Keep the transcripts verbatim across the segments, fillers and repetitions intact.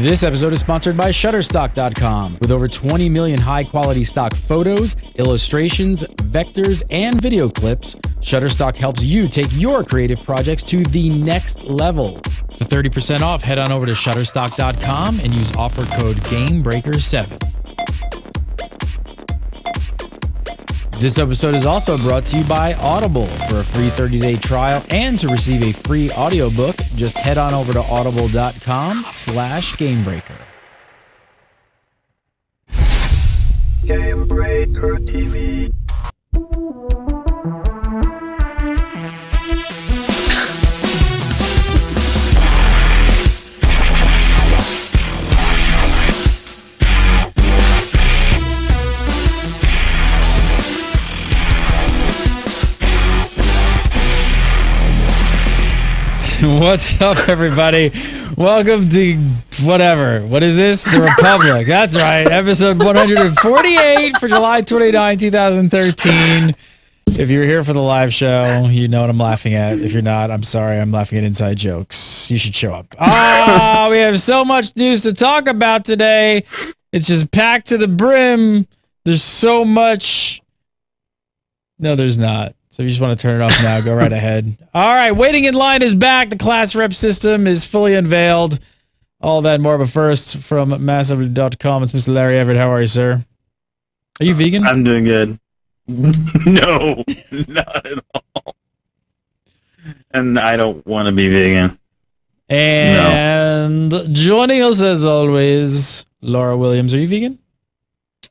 This episode is sponsored by Shutterstock dot com. With over twenty million high-quality stock photos, illustrations, vectors, and video clips, Shutterstock helps you take your creative projects to the next level. For thirty percent off, head on over to Shutterstock dot com and use offer code Game Breaker seven. This episode is also brought to you by Audible. For a free thirty-day trial and to receive a free audiobook, just head on over to audible.com slash GameBreaker. GameBreaker T V. What's up, everybody? Welcome to whatever. What is this? The Republic. That's right. Episode one forty-eight for July twenty-ninth, two thousand thirteen. If you're here for the live show, you know what I'm laughing at. If you're not, I'm sorry. I'm laughing at inside jokes. You should show up. Ah, we have so much news to talk about today. It's just packed to the brim. There's so much. No, there's not. So if you just want to turn it off now, go right ahead. All right, waiting in line is back. The class rep system is fully unveiled. All that and more, but first, from massively dot com, it's Mister Larry Everett. How are you, sir? Are you vegan? I'm doing good. No, not at all. And I don't want to be vegan. And no. Joining us, as always, Laura Williams. Are you vegan?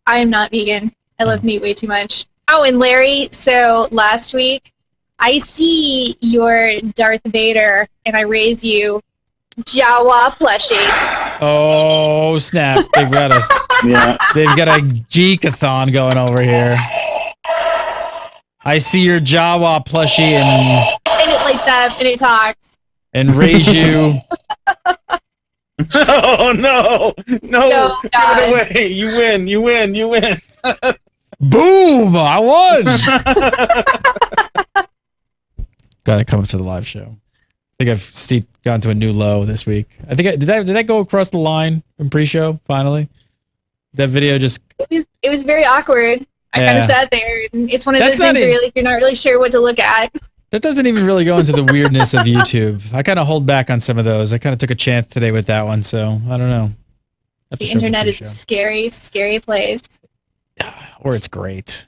I am not vegan. I love meat way too much. Oh, and Larry, so last week, I see your Darth Vader, and I raise you Jawa plushie. Oh, snap. They've got us. Yeah. They've got a geekathon going over here. I see your Jawa plushie, and... And it lights up, and it talks. And raise you... Oh, no! No! No, give it away! You win, you win, you win! Boom! I won! Gotta come up to the live show. I think I've steep gone to a new low this week. I think I, did that. Did that go across the line in pre-show? Finally, that video just it was, it was very awkward. I yeah. kind of sat there, and it's one of That's those things even, where you're, like, you're not really sure what to look at. That doesn't even really go into the weirdness of YouTube. I kind of hold back on some of those. I kind of took a chance today with that one, so I don't know. The internet is a scary, scary place. Or it's great.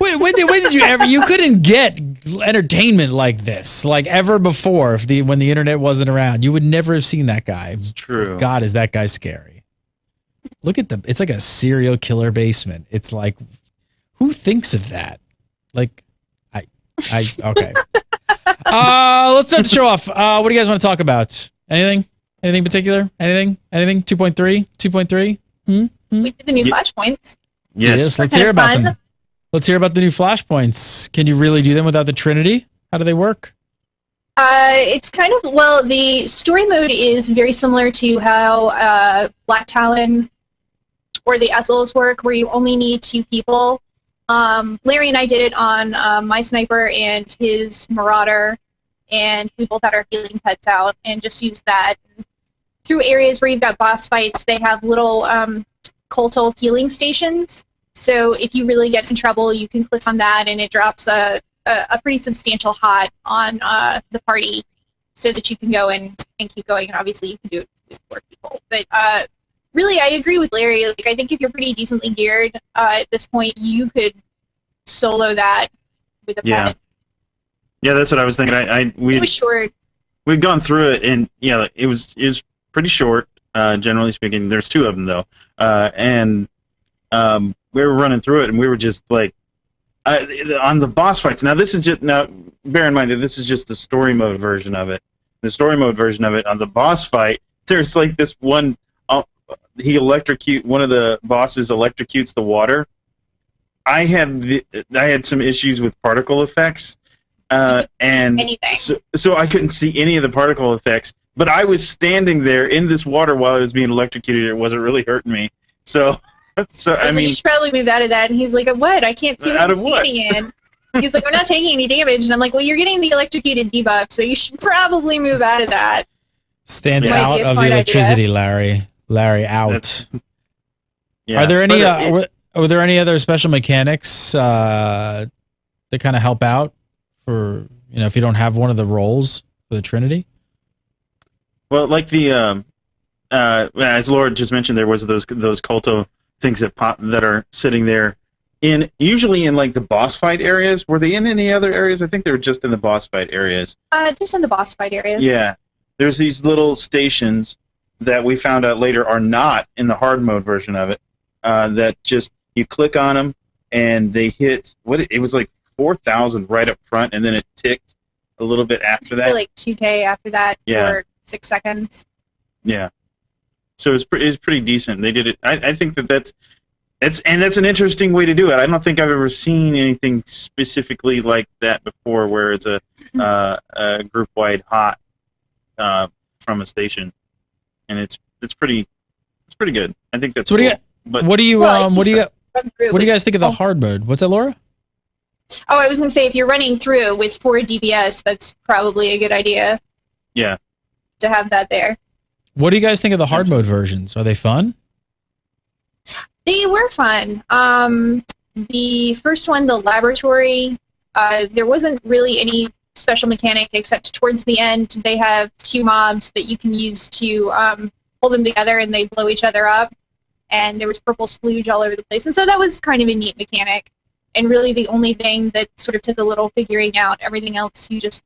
Wait, when did, when did you ever? You couldn't get entertainment like this, like ever before. If the when the internet wasn't around, you would never have seen that guy. It's true. God, is that guy scary? Look at the. It's like a serial killer basement. It's like, who thinks of that? Like, I, I okay. uh, let's start the show off. Uh, what do you guys want to talk about? Anything? Anything in particular? Anything? Anything? Two point three? Two point three? Hmm. We did the new yeah. flashpoints. Yes, yes. Let's hear about fun. them. Let's hear about the new flashpoints. Can you really do them without the Trinity? How do they work? Uh, it's kind of, well, the story mode is very similar to how uh, Black Talon or the Essels work, where you only need two people. Um, Larry and I did it on uh, my sniper and his Marauder, and we both had our healing pets out and just used that. Through areas where you've got boss fights, they have little... Um, Kotal healing stations. So if you really get in trouble, you can click on that, and it drops a a, a pretty substantial hot on uh, the party, so that you can go and and keep going. And obviously, you can do it with more people. But uh, really, I agree with Larry. Like, I think if you're pretty decently geared uh, at this point, you could solo that with a yeah. Planet. Yeah, that's what I was thinking. I, I we it was short. We've gone through it, and yeah, it was it was pretty short. Uh, generally speaking, there's two of them though, uh, and um, we were running through it, and we were just like, uh, on the boss fights. Now this is just now. Bear in mind that this is just the story mode version of it. The story mode version of it on the boss fight, there's like this one. Uh, he electrocute one of the bosses electrocutes the water. I had the, I had some issues with particle effects, uh, and so, so I couldn't see any of the particle effects. But I was standing there in this water while I was being electrocuted. It wasn't really hurting me. So, so I, I mean, like, you should probably move out of that. And he's like, "What? I can't see what I'm standing in." He's like, "We're not taking any damage." And I'm like, "Well, you're getting the electrocuted debuff, so you should probably move out of that." Stand yeah. out of the electricity, idea. Larry. Larry, out. Yeah. Are there any? But, uh, it, were, were there any other special mechanics uh, that kind of help out for you know if you don't have one of the roles for the Trinity? Well, like the um, uh, as Laura just mentioned, there was those those culto things that pop that are sitting there. In usually in like the boss fight areas, were they in any other areas? I think they were just in the boss fight areas. Uh, just in the boss fight areas. Yeah, there's these little stations that we found out later are not in the hard mode version of it. Uh, that just you click on them and they hit what it was like four thousand right up front, and then it ticked a little bit after that. Like two K after that. Yeah. For six seconds. Yeah. So it's pretty it's pretty decent. They did it. I I think that that's. It's, and that's an interesting way to do it. I don't think I've ever seen anything specifically like that before where it's a, uh, a group-wide hot uh, from a station. And it's it's pretty it's pretty good. I think that's so what cool. do you but what do you well, um what do you what do you guys think of the hard mode? What's that, Laura? Oh, I was gonna say if you're running through with four D P S, that's probably a good idea. Yeah. To have that there. What do you guys think of the hard mode versions? Are they fun? They were fun. Um, the first one, the laboratory, uh, there wasn't really any special mechanic except towards the end they have two mobs that you can use to um, hold them together and they blow each other up. And there was purple splooge all over the place. And so that was kind of a neat mechanic. And really the only thing that sort of took a little figuring out, everything else you just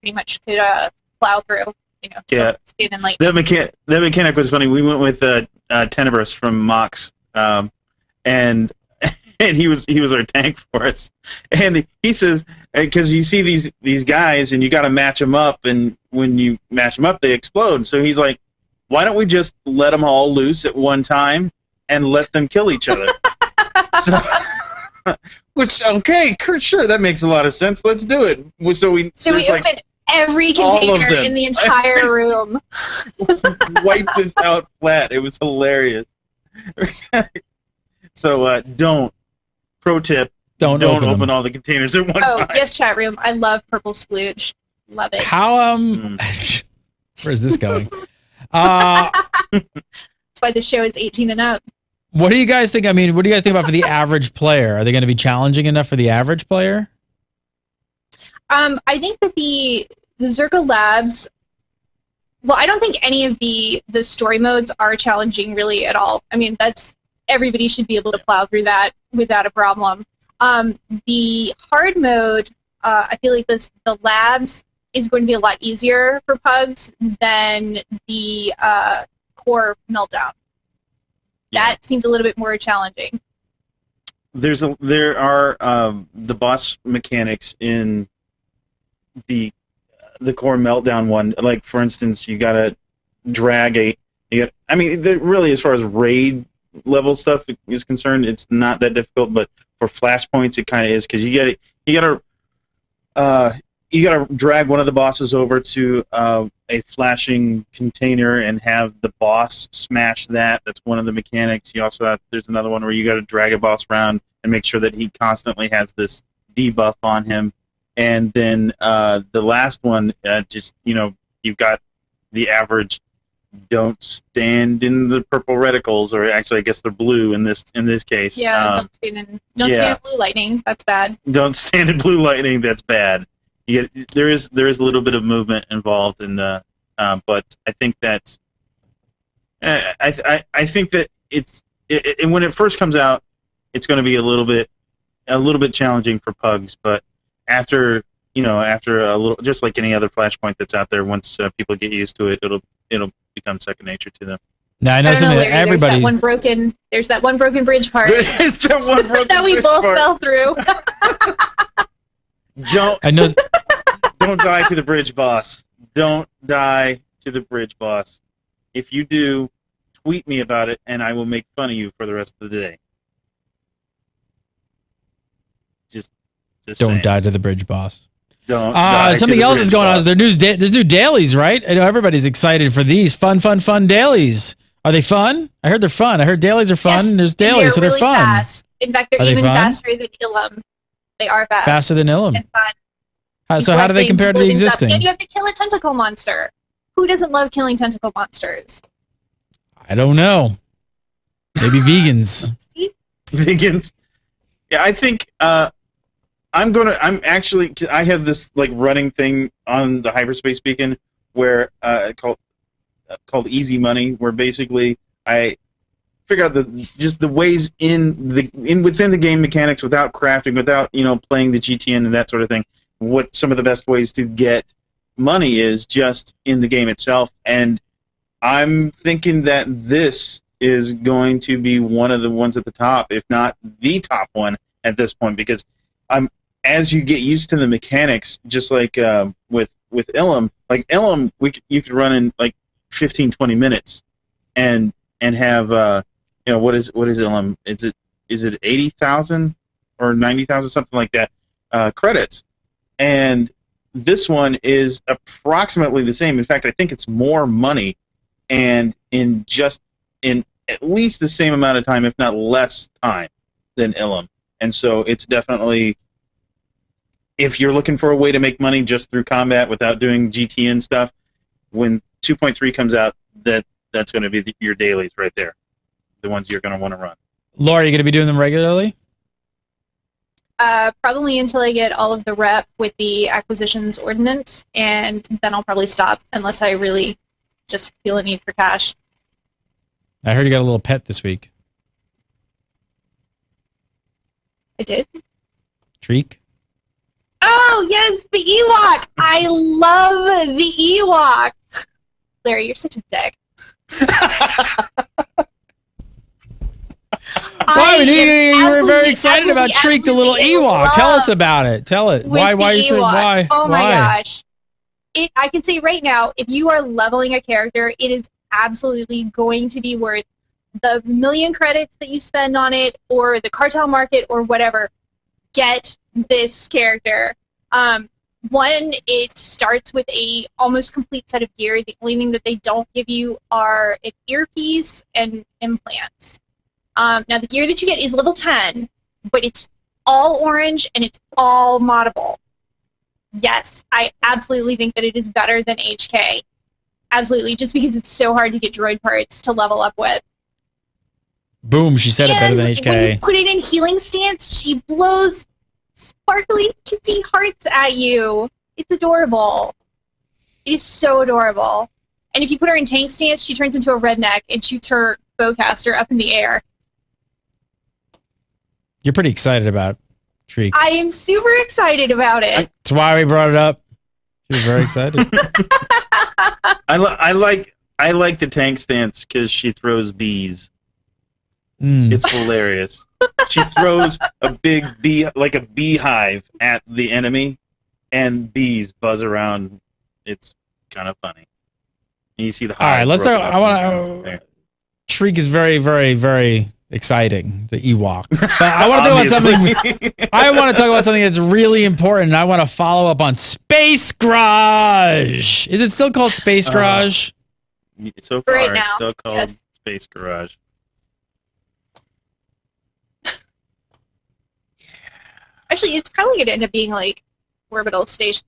pretty much could uh, plow through. You know, yeah. That, mechan that mechanic was funny. We went with uh, uh, Tenebris from Mox. Um, and and he was he was our tank for us, and he says because you see these these guys and you got to match them up, and when you match them up they explode. So he's like, why don't we just let them all loose at one time and let them kill each other? So, which okay, sure, that makes a lot of sense. Let's do it. So we so we opened like every container in the entire room. Wiped us out flat. It was hilarious. So uh, don't. Pro tip: don't don't open, open all the containers at one oh, time. Oh yes, chat room. I love purple splooge. Love it. How um? Mm. Where's this going? uh, That's why the show is eighteen and up. What do you guys think? I mean, what do you guys think about for the average player? Are they going to be challenging enough for the average player? Um, I think that the the Zerka Labs. Well, I don't think any of the, the story modes are challenging really at all. I mean, that's everybody should be able to plow through that without a problem. Um, the hard mode, uh, I feel like this, the labs is going to be a lot easier for pugs than the uh, core meltdown. That seemed a little bit more challenging. There's a, there are um, the boss mechanics in the the core meltdown one, like for instance, you gotta drag a. You got, I mean, really, as far as raid level stuff is concerned, it's not that difficult. But for flashpoints, it kind of is because you get you gotta uh, you gotta drag one of the bosses over to uh, a flashing container and have the boss smash that. That's one of the mechanics. You also have there's another one where you gotta drag a boss around and make sure that he constantly has this debuff on him. And then uh, the last one, uh, just, you know, you've got the average don't stand in the purple reticles, or actually I guess they're blue in this in this case. Yeah, um, don't stand in don't yeah. stand in blue lightning, that's bad. Don't stand in blue lightning, that's bad. You get, there is there is a little bit of movement involved in the, uh, but I think that, I, I, I think that it's, it, it, and when it first comes out, it's going to be a little bit, a little bit challenging for pugs, but after you know after a little, just like any other flashpoint that's out there, once uh, people get used to it, it'll it'll become second nature to them. Now I know, I know Larry, everybody there's that one broken there's that one broken bridge part that, one broken that we both part. fell through. Don't I know don't die to the bridge boss. Don't die to the bridge boss. If you do, tweet me about it and I will make fun of you for the rest of the day. Just Don't saying. die to the bridge boss. Don't. Uh, something else is going boss. on. There's new, da there's new dailies, right? I know everybody's excited for these fun, fun, fun dailies. Are they fun? I heard they're fun. I heard dailies are fun. Yes, there's dailies, they're so they're really fun. Fast. In fact, they're are even they faster than Ilum. They are fast. Faster than Ilum. And fun. How, so how do they compare to the existing? And you have to kill a tentacle monster. who doesn't love killing tentacle monsters? I don't know. Maybe vegans. Vegans. Yeah, I think uh, I'm gonna. I'm actually. I have this like running thing on the Hyperspace Beacon where uh, called uh, called Easy Money, where basically I figure out the just the ways in the in within the game mechanics without crafting, without you know playing the G T N and that sort of thing. What some of the best ways to get money is just in the game itself, and I'm thinking that this is going to be one of the ones at the top, if not the top one at this point, because I'm as you get used to the mechanics, just like uh, with with Ilum, like Ilum, we c you could run in like fifteen, twenty minutes, and and have uh, you know what is what is Ilum? Is it is it eighty thousand or ninety thousand something like that uh, credits? And this one is approximately the same. In fact, I think it's more money, and in just in at least the same amount of time, if not less time, than Ilum. And so it's definitely, if you're looking for a way to make money just through combat without doing G T N stuff, when two point three comes out, that that's going to be the, your dailies right there, the ones you're going to want to run. Laura, are you going to be doing them regularly? Uh, probably until I get all of the rep with the Acquisitions Ordinance, and then I'll probably stop unless I really just feel a need for cash. I heard you got a little pet this week. I did? Treek? Oh, yes, the Ewok! I love the Ewok! Larry, you're such a dick. Why would you, you were very excited about Treek the little Ewok. Tell us about it. Tell it. Why? Why? You why? Oh my why? gosh! It. I can say right now, if you are leveling a character, it is absolutely going to be worth the million credits that you spend on it, or the cartel market, or whatever. Get this character. Um, one, it starts with a almost complete set of gear. The only thing that they don't give you are an earpiece and implants. Um, now, the gear that you get is level ten, but it's all orange and it's all moddable. Yes, I absolutely think that it is better than H K. Absolutely, just because it's so hard to get droid parts to level up with. Boom, she said and it better than H K. When you put it in healing stance, she blows sparkly kissy hearts at you. It's adorable. It is so adorable. And if you put her in tank stance, she turns into a redneck and shoots her bowcaster up in the air. You're pretty excited about Treek. I am super excited about it. That's why we brought it up. She was very excited. I, li I like I like the tank stance because she throws bees. Mm. It's hilarious. She throws a big bee, like a beehive, at the enemy, and bees buzz around. It's kind of funny. And you see the. All right, let's. Start, I want to. Treek is very, very, very exciting. The Ewok. But I want to talk about something. I want to talk about something that's really important. And I want to follow up on Space Garage. Is it still called Space Garage? Uh, so far, right now, it's still called yes. Space Garage. Actually, it's probably going to end up being like Orbital Station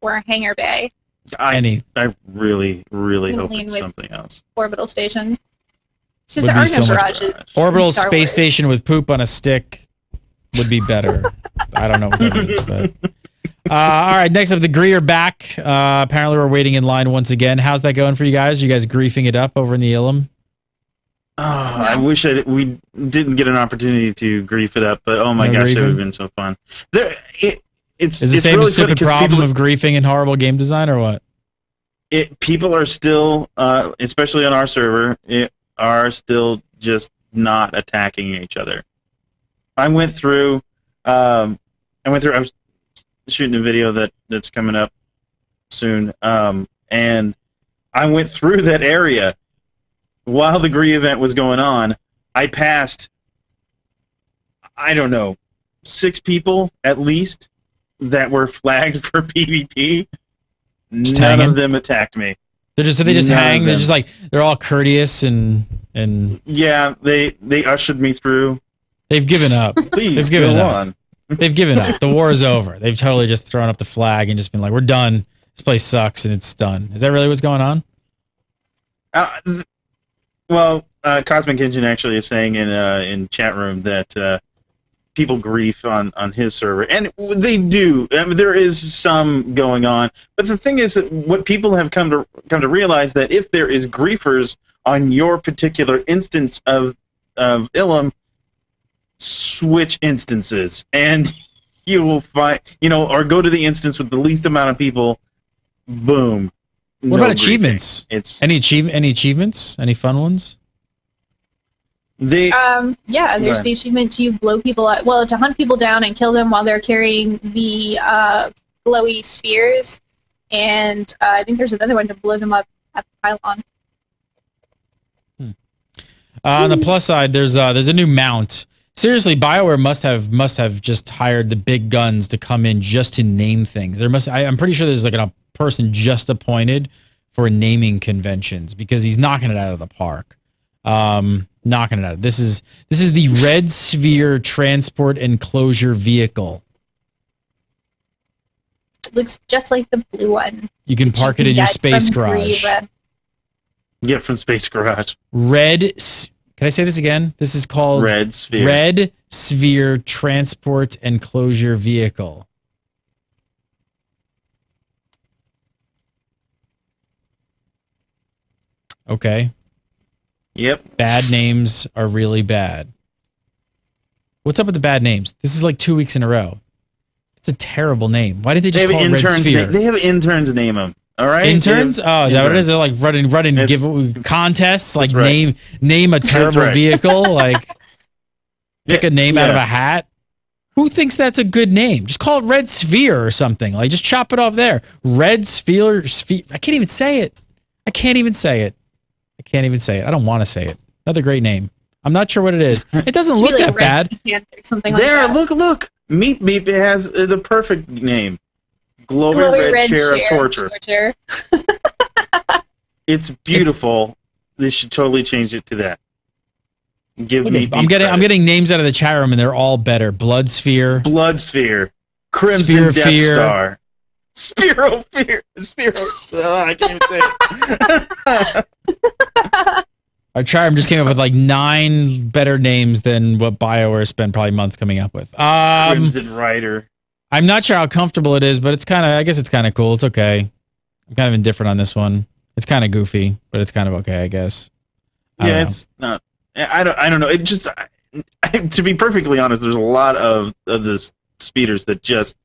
or Hangar Bay. I, Any. I really, really hope it's something else. Orbital Station. Because there are no garages. Orbital Space Station with poop on a stick would be better. I don't know what that means, but. Uh, all right, next up, the Gree are back. Uh, apparently, we're waiting in line once again. How's that going for you guys? Are you guys griefing it up over in the Ilum? Oh, no. I wish I, we didn't get an opportunity to grief it up, but oh my no gosh, griefing? that would have been so fun. There, it, It's, Is it the same really stupid problem of griefing and horrible game design, or what? It people are still, uh, especially on our server, it, are still just not attacking each other. I went through, um, I went through. I was shooting a video that that's coming up soon, um, and I went through that area while the Gree event was going on. I passed, I don't know, six people at least that were flagged for P v P. Just none hanging. of them attacked me. They're just they just none hang. They're just like they're all courteous and and yeah. They they ushered me through. They've given up. Please They've given go up. on. They've given up. The war is over. They've totally just thrown up the flag and just been like, we're done. This place sucks and it's done. Is that really what's going on? Uh, th- well, uh, Cosmic Engine actually is saying in uh, in chat room that uh, people grief on, on his server, and they do. I mean, there is some going on, but the thing is that what people have come to come to realize that if there is griefers on your particular instance of of Ilum, switch instances, and you will find, you know, or go to the instance with the least amount of people. Boom. What no about achievements? Griefing. It's any achievement, any achievements, any fun ones? They, um, yeah, there's the achievement to blow people up. Well, to hunt people down and kill them while they're carrying the uh, glowy spheres, and uh, I think there's another one to blow them up at the pylon. Hmm. Uh, on the plus side, there's uh, there's a new mount. Seriously, BioWare must have must have just hired the big guns to come in just to name things. There must, I, I'm pretty sure there's like an person just appointed for naming conventions because he's knocking it out of the park. Um, knocking it out. This is this is the Red Sphere Transport Enclosure Vehicle. It looks just like the blue one. You can park you it can in your space garage. Gree. Yeah, from Space Garage. Red. Can I say this again? This is called Red Sphere. Red Sphere Transport Enclosure Vehicle. Okay. Yep. Bad names are really bad. What's up with the bad names? This is like two weeks in a row. It's a terrible name. Why did they just they call it Red Sphere? They have interns name them. All right. Interns? Have, oh, is interns. That what it is? They're like running, running, give contests. Like right. name, name a terrible right. vehicle. Like pick a name yeah. out of a hat. Who thinks that's a good name? Just call it Red Sphere or something. Like just chop it off there. Red Sphere. Sphere. I can't even say it. I can't even say it. I can't even say it. I don't want to say it. Another great name. I'm not sure what it is. It doesn't look really that bad. Something like there, that. look, look. Meep Meep has uh, the perfect name. Glowing, Glowing red, red chair, chair of torture. torture. It's beautiful. They should totally change it to that. Give me. I'm getting. Credit. I'm getting names out of the chat room, and they're all better. Blood Sphere. Blood Sphere. Crimson Sphere Death Fear. Star. Spiro Fear. Spiro. Oh, I can't say it. Our Triumph just came up with like nine better names than what BioWare spent probably months coming up with. Um, Crimson Rider. I'm not sure how comfortable it is, but it's kind of, I guess it's kind of cool. It's okay. I'm kind of indifferent on this one. It's kind of goofy, but it's kind of okay, I guess. I yeah, it's not, I don't, I don't know. It just, I, I, to be perfectly honest, there's a lot of, of the speeders that just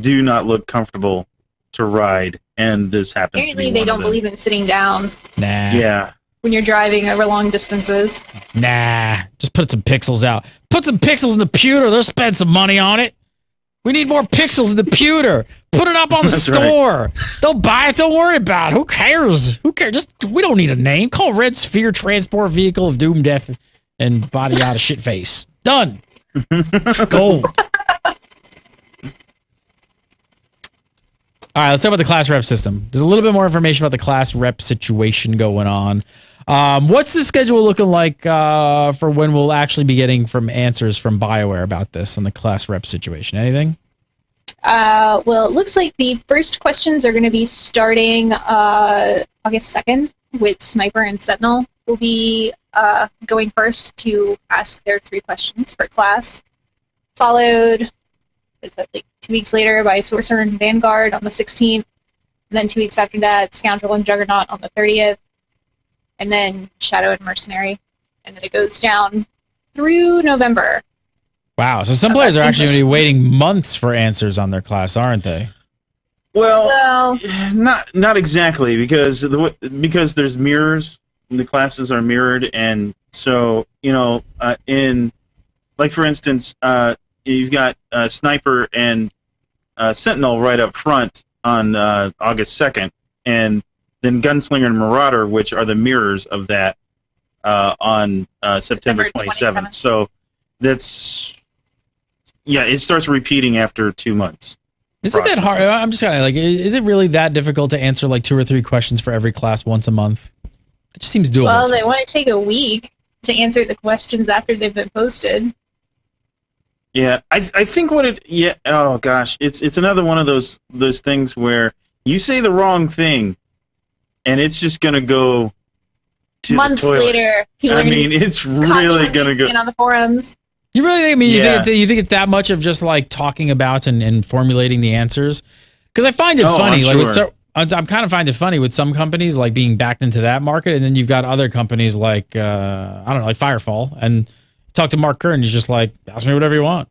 do not look comfortable to ride. And this happens. Apparently, they don't believe in sitting down. Nah. Yeah. When you're driving over long distances. Nah. Just put some pixels out. Put some pixels in the pewter. They'll spend some money on it. We need more pixels in the pewter. Put it up on the That's store. Right. They'll buy it. Don't worry about it. Who cares? Who cares? Just we don't need a name. Call Red Sphere Transport Vehicle of Doom, Death, and Body Out of Shit Face. Done. Gold. All right, let's talk about the class rep system. There's a little bit more information about the class rep situation going on. Um, what's the schedule looking like uh, for when we'll actually be getting from answers from BioWare about this on the class rep situation? Anything? Uh, well, it looks like the first questions are going to be starting uh, August second with Sniper and Sentinel. We'll be uh, going first to ask their three questions per class, followed... Is that like two weeks later by Sorcerer and Vanguard on the sixteenth, and then two weeks after that, Scoundrel and Juggernaut on the thirtieth, and then Shadow and Mercenary, and then it goes down through November. Wow! So some players are actually going to be waiting months for answers on their class, aren't they? Well, so, not not exactly because the, because there's mirrors. The classes are mirrored, and so you know, uh, in like for instance. Uh, You've got uh, Sniper and uh, Sentinel right up front on uh, August second, and then Gunslinger and Marauder, which are the mirrors of that, uh, on uh, September twenty-seventh. So that's, yeah, it starts repeating after two months. Is it that hard? I'm just kind of like, is it really that difficult to answer like two or three questions for every class once a month? It just seems doable. Well, they want to take a week to answer the questions after they've been posted. Yeah, I I think what it yeah oh gosh it's it's another one of those those things where you say the wrong thing, and it's just gonna go to months the toilet. later. I mean, it's really gonna go on the forums. You really think? I mean, you, yeah. think it's, you think it's that much of just like talking about and, and formulating the answers? Because I find it oh, funny. I'm like, sure. it's so, I'm kind of find it funny with some companies like being backed into that market, and then you've got other companies like uh, I don't know, like Firefall, and talk to Mark Kern. He's just like, ask me whatever you want.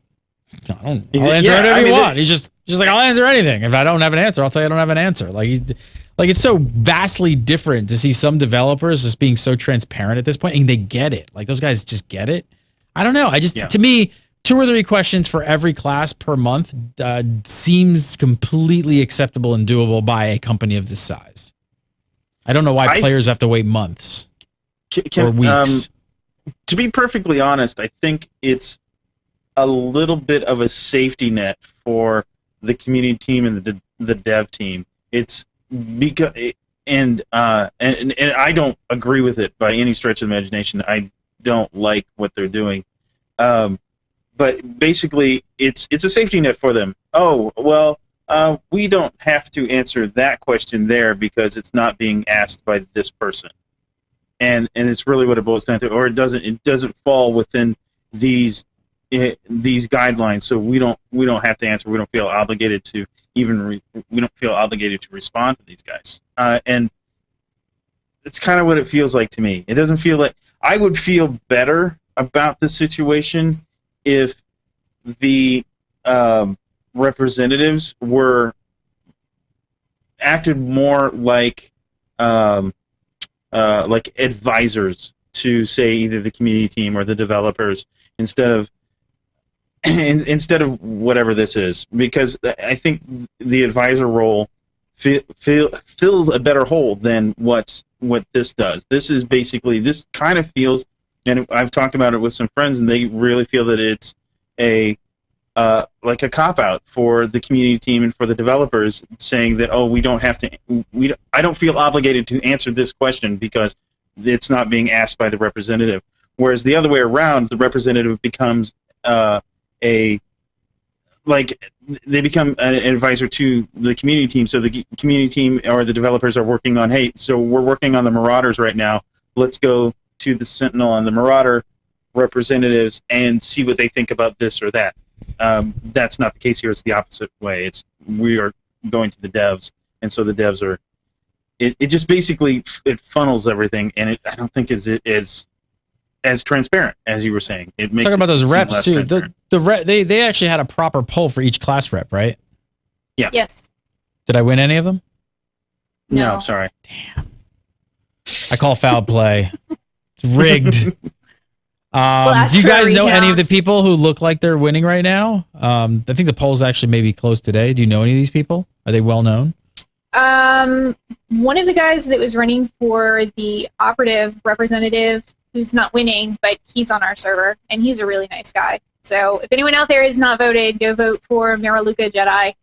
I don't. I'll answer yeah, whatever I mean, you want. He's just, just like, I'll answer anything. If I don't have an answer, I'll tell you I don't have an answer. Like, he's, like it's so vastly different to see some developers just being so transparent at this point, and they get it. Like those guys just get it. I don't know. I just yeah. to me, two or three questions for every class per month uh, seems completely acceptable and doable by a company of this size. I don't know why I players have to wait months can, or weeks. Um, to be perfectly honest, I think it's a little bit of a safety net for the community team and the the dev team. It's because and uh, and and I don't agree with it by any stretch of the imagination. I don't like what they're doing. Um, But basically, it's it's a safety net for them. Oh, well, uh, we don't have to answer that question there because it's not being asked by this person, and and it's really what it boils down to. Or it doesn't it doesn't fall within these it, these guidelines, so we don't we don't have to answer. We don't feel obligated to even re, we don't feel obligated to respond to these guys. Uh, and it's kind of what it feels like to me. It doesn't feel like I would feel better about this situation if the um, representatives were acted more like um, uh, like advisors to say either the community team or the developers instead of instead of whatever this is, because I think the advisor role fill, fill, fills a better hole than what what this does. This is basically this kind of feels. And I've talked about it with some friends, and they really feel that it's a uh, like a cop out for the community team and for the developers, saying that oh, we don't have to, we don't, I don't feel obligated to answer this question because it's not being asked by the representative. Whereas the other way around, the representative becomes uh, a like they become an advisor to the community team. So the community team or the developers are working on hey, so we're working on the Marauders right now. Let's go to the Sentinel and the Marauder representatives and see what they think about this or that. Um, that's not the case here. It's the opposite way. It's we are going to the devs, and so the devs are. It, it just basically it funnels everything, and it, I don't think is it is as transparent as you were saying. It makes talking about those reps too. The the re they they actually had a proper poll for each class rep, right? Yeah. Yes. Did I win any of them? No, no I'm sorry. Damn. I call foul play. Rigged. Um, well, do you guys know any of the people who look like they're winning right now? Um, I think the poll's actually maybe closed today. Do you know any of these people? Are they well known? Um, one of the guys that was running for the operative representative who's not winning, but he's on our server, and he's a really nice guy. So if anyone out there has not voted, go vote for Miraluka Jedi.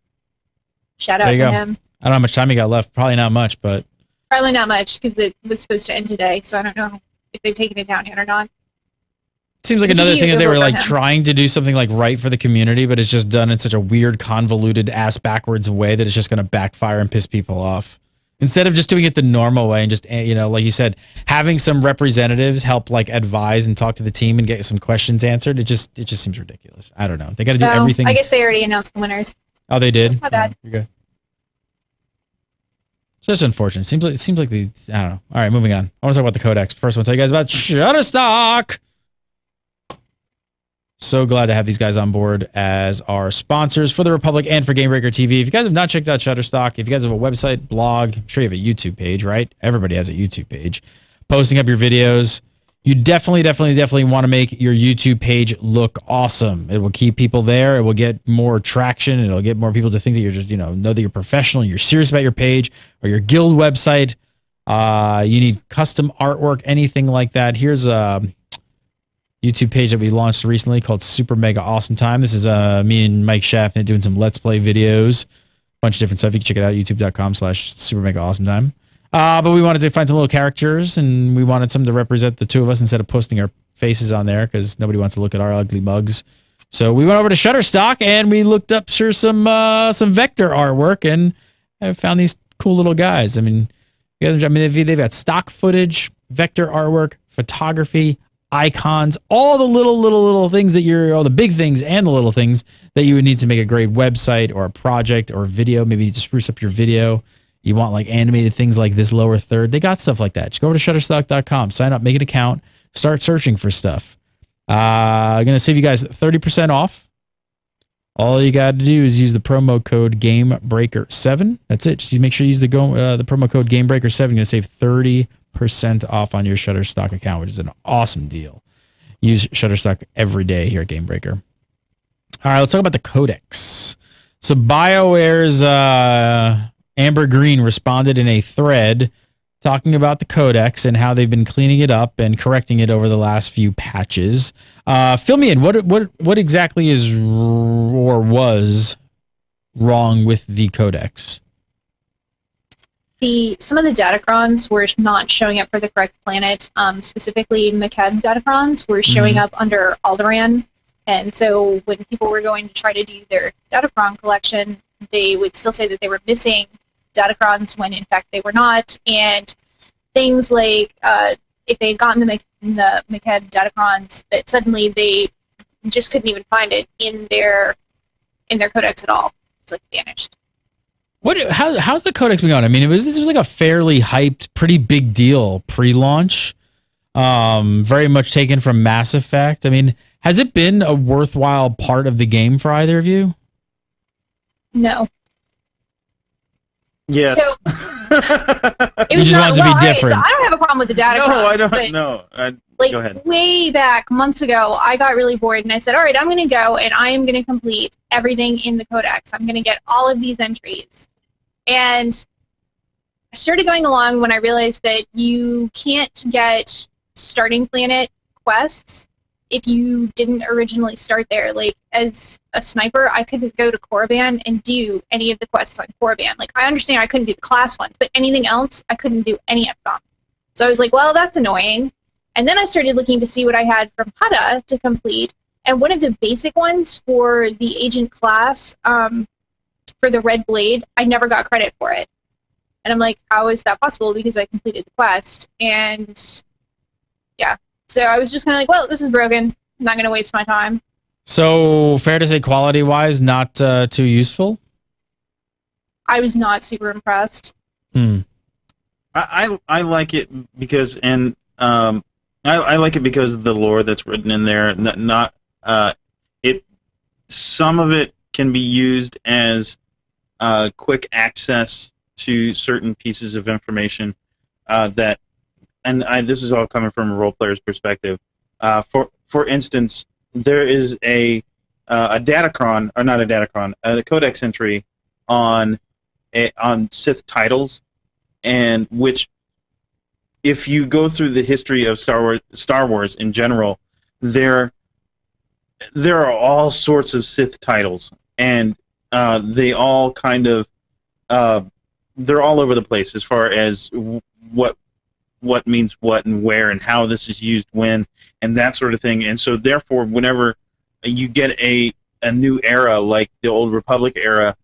Shout out to go. him. I don't know how much time he got left. Probably not much, but... Probably not much, because it was supposed to end today, so I don't know if they've taken it down yet or not. Seems like another thing that they were like trying to do something like right for the community, but it's just done in such a weird, convoluted, ass backwards way that it's just going to backfire and piss people off. Instead of just doing it the normal way and just, you know, like you said, having some representatives help like advise and talk to the team and get some questions answered. It just, it just seems ridiculous. I don't know. They got to do everything. I guess they already announced the winners. Oh, they did? My bad. You're good. Just unfortunate. Seems like it seems like the I don't know. All right, moving on. I want to talk about the codecs. First, I want to tell you guys about Shutterstock. So glad to have these guys on board as our sponsors for the Republic and for GameBreaker T V. If you guys have not checked out Shutterstock, if you guys have a website, blog, I'm sure you have a YouTube page, right? Everybody has a YouTube page. Posting up your videos, you definitely, definitely, definitely want to make your YouTube page look awesome. It will keep people there. It will get more traction. It'll get more people to think that you're just, you know, know that you're professional, you're serious about your page or your guild website. Uh, you need custom artwork, anything like that. Here's a YouTube page that we launched recently called Super Mega Awesome Time. This is uh, me and Mike Shaffnett doing some Let's Play videos, a bunch of different stuff. You can check it out, youtube.com slash Super Mega Awesome Time. Uh, but we wanted to find some little characters, and we wanted some to represent the two of us instead of posting our faces on there because nobody wants to look at our ugly mugs. So we went over to Shutterstock, and we looked up sure some uh, some vector artwork, and I found these cool little guys. I mean, I mean they've, they've got stock footage, vector artwork, photography, icons, all the little, little, little things that you're, all the big things and the little things that you would need to make a great website or a project or a video. Maybe you just spruce up your video. You want like animated things like this lower third. They got stuff like that. Just go over to Shutterstock dot com, sign up, make an account, start searching for stuff. Uh, I'm going to save you guys thirty percent off. All you got to do is use the promo code Game Breaker seven. That's it. Just make sure you use the go, uh, the promo code Game Breaker seven. You're going to save thirty percent off on your Shutterstock account, which is an awesome deal. Use Shutterstock every day here at GameBreaker. All right, let's talk about the codecs. So BioWare's uh, Amber Green responded in a thread talking about the codecs and how they've been cleaning it up and correcting it over the last few patches. Uh, fill me in. What what what exactly is or was wrong with the codecs? The, some of the datacrons were not showing up for the correct planet. Um, specifically, Makeb datacrons were showing mm-hmm. up under Alderan. And so when people were going to try to do their datacron collection, they would still say that they were missing datacrons when, in fact, they were not. And things like uh, if they had gotten the, the Makeb datacrons, that suddenly they just couldn't even find it in their, in their codecs at all. It's like vanished. What? How, how's the codex been going? I mean, it was this was like a fairly hyped, pretty big deal pre-launch. Um, very much taken from Mass Effect. I mean, has it been a worthwhile part of the game for either of you? No. Yeah. So, it was you just not, want it to well, be different. I, so I don't have a problem with the data. No, crunch, I don't. No. I, like go ahead. Way back months ago, I got really bored and I said, all right, I'm going to go and I am going to complete everything in the codex. I'm going to get all of these entries. And I started going along when I realized that you can't get starting planet quests if you didn't originally start there. Like, as a sniper, I couldn't go to Korriban and do any of the quests on Korriban. Like, I understand I couldn't do the class ones, but anything else, I couldn't do any of them. So I was like, well, that's annoying. And then I started looking to see what I had from H U D A to complete. And one of the basic ones for the agent class, um, for the Red Blade, I never got credit for it. And I'm like, how is that possible? Because I completed the quest. And yeah. So I was just kind of like, well, this is broken. I'm not going to waste my time. So fair to say quality-wise, not uh, too useful? I was not super impressed. Hmm. I, I, I like it because, and um, I, I like it because of the lore that's written in there. Not, not uh, it. Some of it can be used as uh, quick access to certain pieces of information uh, that, and I, this is all coming from a role player's perspective. Uh, for for instance, there is a uh, a datacron, or not a datacron, a codex entry on a, on Sith titles, and which, if you go through the history of Star Wars, Star Wars in general, there there are all sorts of Sith titles, and uh, they all kind of uh, they're all over the place as far as what. what means what and where and how this is used when and that sort of thing. And so therefore, whenever you get a, a new era, like the old Republic era,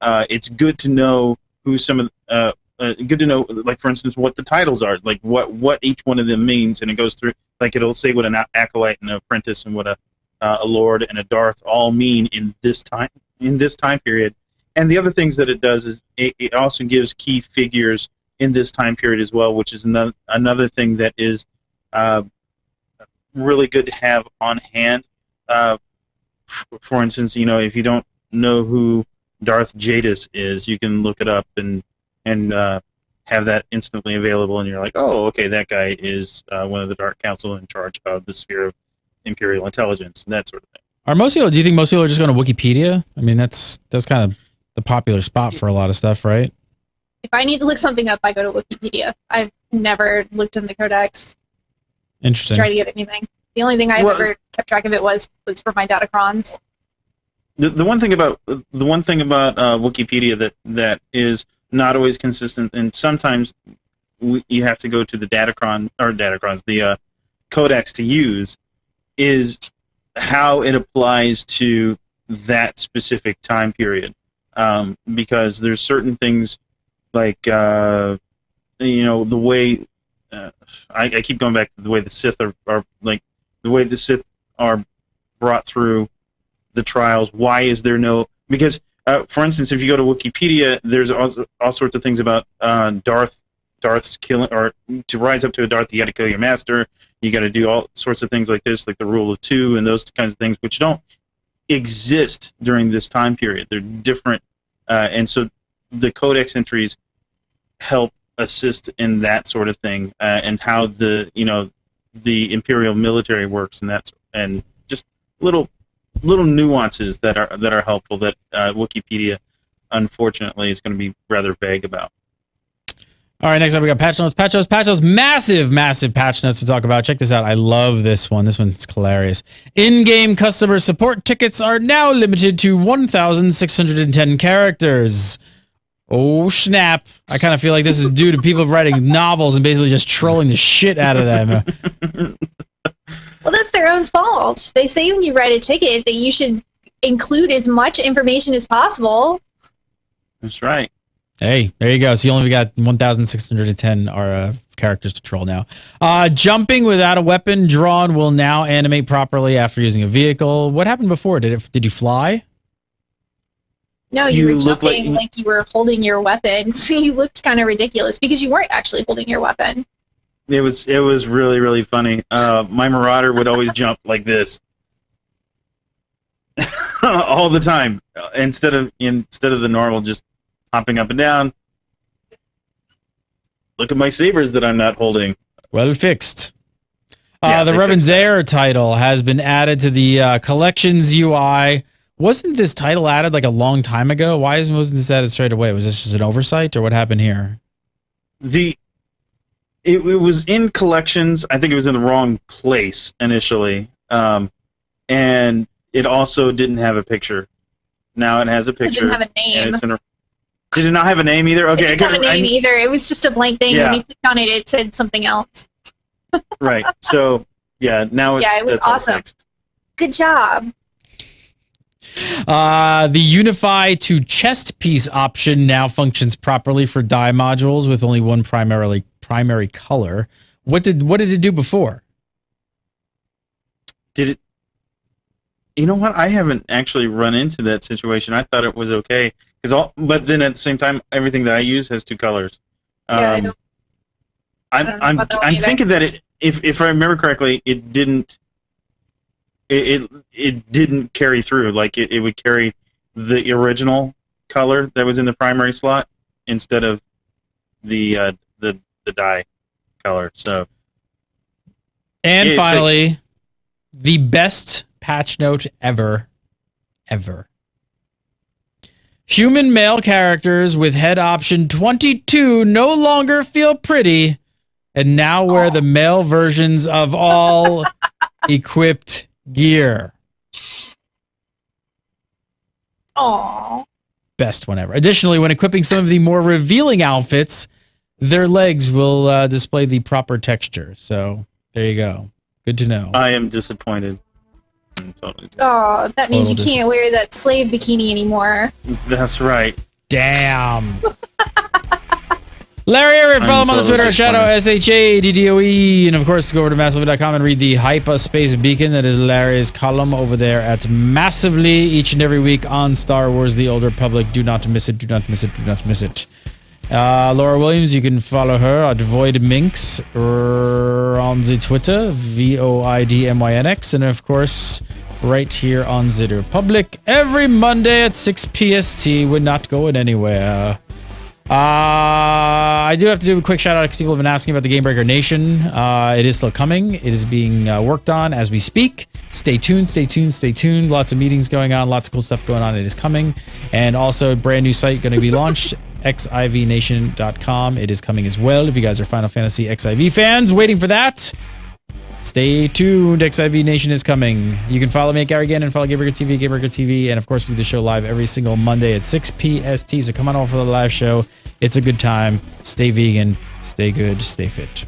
uh, it's good to know who some of, uh, uh, good to know, like, for instance, what the titles are, like what, what each one of them means. And it goes through, like, it'll say what an acolyte and an apprentice and what a, uh, a lord and a Darth all mean in this time, in this time period. And the other things that it does is it, it also gives key figures in this time period as well, which is another another thing that is uh, really good to have on hand. Uh, for instance, you know, if you don't know who Darth Jadis is, you can look it up and and uh, have that instantly available, and you're like, oh, okay, that guy is uh, one of the Dark Council in charge of the sphere of Imperial intelligence and that sort of thing. Are most people? Do you think most people are just going to Wikipedia? I mean, that's that's kind of the popular spot for a lot of stuff, right? If I need to look something up, I go to Wikipedia. I've never looked in the codex. Interesting. To try to get anything. The only thing I well, ever kept track of it was was for my datacrons. The the one thing about the one thing about uh, Wikipedia that that is not always consistent, and sometimes we, you have to go to the datacron or datacrons, the uh, codex to use, is how it applies to that specific time period, um, because there's certain things like uh, you know the way uh, I, I keep going back to the way the Sith are, are like the way the Sith are brought through the trials. Why is there no because uh, for instance, if you go to Wikipedia, there's all, all sorts of things about uh, Darth Darth's killing, or to rise up to a Darth, you got to kill your master. You got to do all sorts of things like this, like the rule of two and those kinds of things, which don't exist during this time period. They're different, uh, and so the codex entries help assist in that sort of thing, uh, and how the you know the imperial military works, and that's and just little little nuances that are that are helpful that uh, Wikipedia, unfortunately, is going to be rather vague about. All right, next up we got patch notes, patch notes, patch notes, massive, massive patch notes to talk about. Check this out. I love this one. This one's hilarious. In-game customer support tickets are now limited to one thousand six hundred ten characters. Oh, snap. I kind of feel like this is due to people writing novels and basically just trolling the shit out of them. Well, that's their own fault. They say when you write a ticket that you should include as much information as possible. That's right. Hey, there you go. So you only got one thousand six hundred ten are, uh, characters to troll now. Uh, jumping without a weapon drawn will now animate properly after using a vehicle. What happened before? Did it? Did you fly? No, you, you were jumping like you, like you were holding your weapon. So you looked kind of ridiculous because you weren't actually holding your weapon. It was it was really really funny. Uh, my Marauder would always jump like this all the time instead of instead of the normal just. Hopping up and down. Look at my sabers that I'm not holding. Well fixed. Uh, yeah, the Revan Zaire title has been added to the uh, collections U I. Wasn't this title added like a long time ago? Why isn't wasn't this added straight away? Was this just an oversight, or what happened here? The it, it was in collections. I think it was in the wrong place initially, um, and it also didn't have a picture. Now it has a picture. It didn't have a name. And it's in a, Did it not have a name either? Okay, it didn't I have a name I, either. It was just a blank thing. Yeah. When you clicked on it, it said something else. Right. So, yeah, now it's... Yeah, it was awesome. Good job. Uh, the Unify to Chest Piece option now functions properly for die modules with only one primarily primary color. What did, what did it do before? Did it... You know what? I haven't actually run into that situation. I thought it was okay. Cause all, but then at the same time, everything that I use has two colors. Um, yeah, I don't, I'm I don't I'm, that I'm thinking that it, if if I remember correctly, it didn't. It it, it didn't carry through. Like it, it would carry the original color that was in the primary slot instead of the uh, the the dye color. So. And it, finally, it's, the best patch note ever, ever. Human male characters with head option twenty-two no longer feel pretty and now wear oh. the male versions of all equipped gear. Aww. Best one ever. Additionally, when equipping some of the more revealing outfits, their legs will uh, display the proper texture. So there you go. Good to know. I am disappointed. Totally oh, that Total means you can't wear that slave bikini anymore. That's right. Damn. Larry Everett, follow him on the Twitter at Shadow S H A D D O E. And of course, go over to massively dot com and read the Hyperspace Beacon. That is Larry's column over there at Massively each and every week on Star Wars The Old Republic. Do not miss it. Do not miss it. Do not miss it. Uh, Laura Williams, you can follow her at Void Minx on the Twitter, V O I D M Y N X, and of course, right here on The Republic every Monday at six P S T. We're not going anywhere. Uh, I do have to do a quick shout out because people have been asking about the GameBreaker Nation. Uh, it is still coming. It is being uh, worked on as we speak. Stay tuned, stay tuned, stay tuned. Lots of meetings going on, lots of cool stuff going on. It is coming. And also a brand new site going to be launched. X I V nation dot com. It is coming as well. If you guys are Final Fantasy X I V fans, waiting for that, stay tuned. X I V Nation is coming. You can follow me at Gary Gannon and follow GameBreaker T V, GameBreaker T V, and of course we do the show live every single Monday at six P S T. So come on over for the live show. It's a good time. Stay vegan, stay good, stay fit.